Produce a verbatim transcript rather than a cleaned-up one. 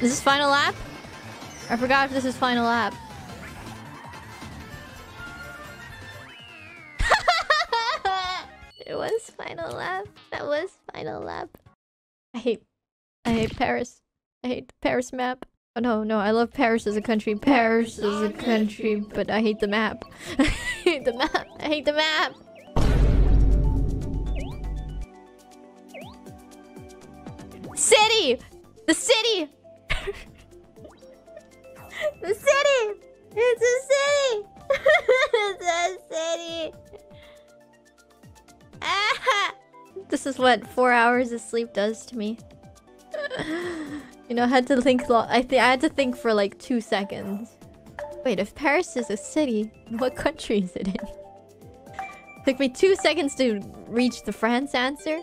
Is this final lap? I forgot if this is final lap. It was final lap. That was final lap. I hate... I hate Paris. I hate the Paris map. Oh no, no, I love Paris as a country. Paris is a country, but I hate the map. I hate the map. I hate the map. City! The city! The city! It's a city! It's a city! Ah! This is what four hours of sleep does to me. You know, I had to think. Lo I think I had to think for like two seconds. Wait, if Paris is a city, what country is it in? Took me two seconds to reach the France answer.